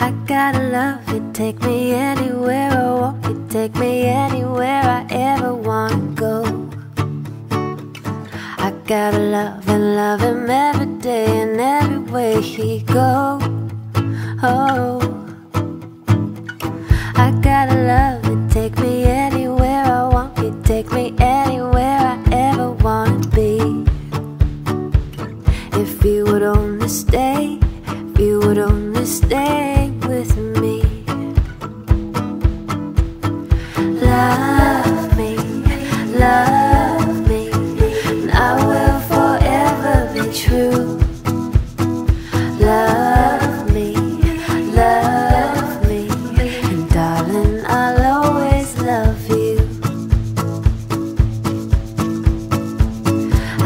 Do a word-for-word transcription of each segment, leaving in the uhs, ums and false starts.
I gotta love it, take me anywhere I want it, take me anywhere I ever wanna go. I gotta love and love him every day and every way he goes. Oh, I gotta love it, take me anywhere I want it, take me anywhere I ever wanna be. If you would only stay, if you would only stay with me. Love me, love me, and I will forever be true. Love me, love me, and darling, I'll always love you.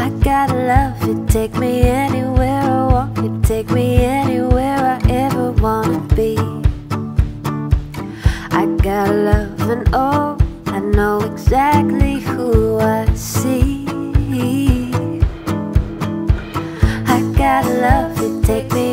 I gotta love you, take me anywhere I want you, take me anywhere I ever wanna be. I gotta love and oh, I know exactly who I see. I gotta love you, take me